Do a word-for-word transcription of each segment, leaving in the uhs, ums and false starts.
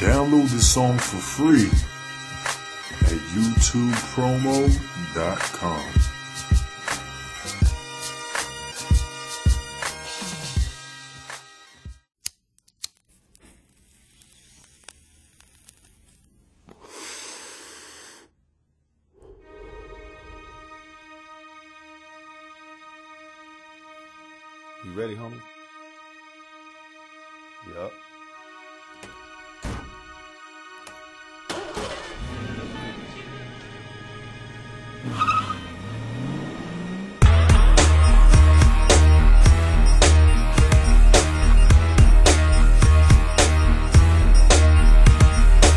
Download this song for free at youtube promo dot com. You ready, homie? Yup.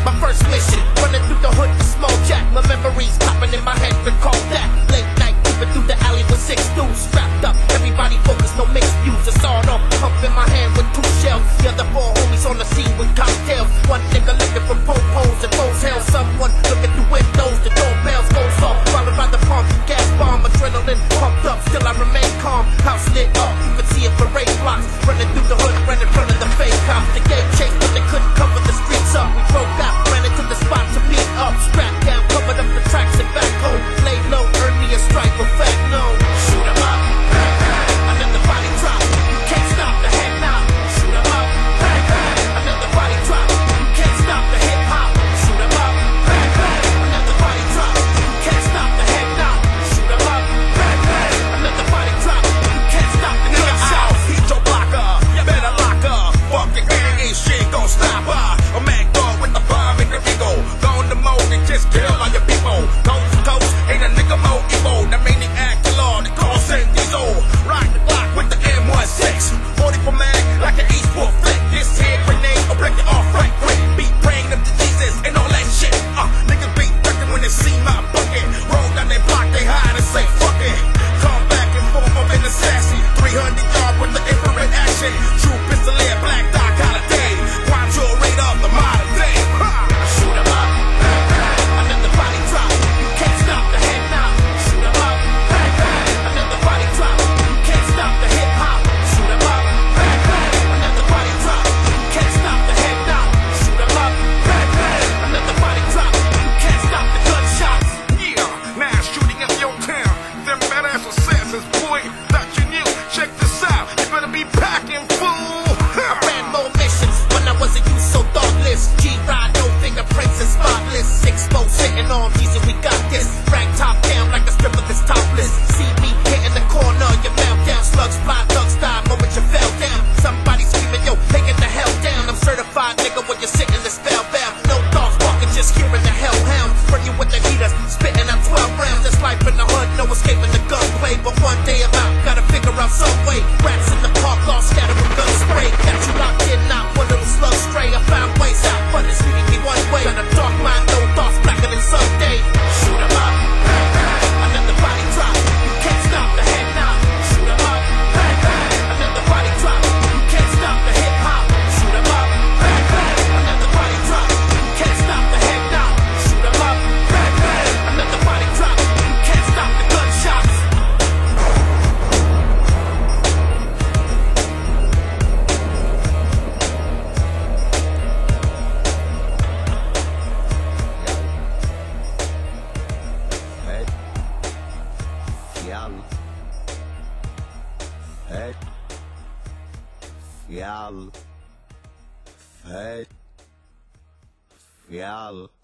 My first mission, running through the hood, the small jack. My memories popping in my head, recall that. Late night, creeping through the alley with six dudes strapped up. Everybody focused, no mixed views. I saw it all, pump in my hand with two shells. The other four homies on the scene with cocktails. One nigga looking for popos and those hell. Someone looking through windows, the doorbells goes off. Followed by the pump, gas bomb, adrenaline pumped up. Still I remain calm, house lit up. You can see it for parade blocks. Running through the hood, ran in front of the fake cops. The game changed, but they couldn't cover the streets up. We broke out, ran into the spot to meet up. Strapped down, covered up the tracks and back home. Laid low, earned me a strike for fact known. Shoot 'em up. Hey, y'all, hey, y'all.